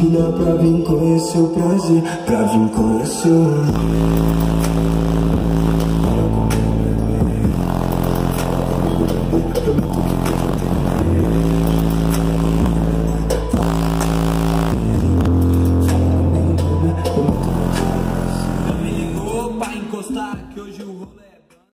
te dá pra vir conhecer o prazer, pra vir conhecer o mundo. Não me ligou pra encostar que hoje o rolê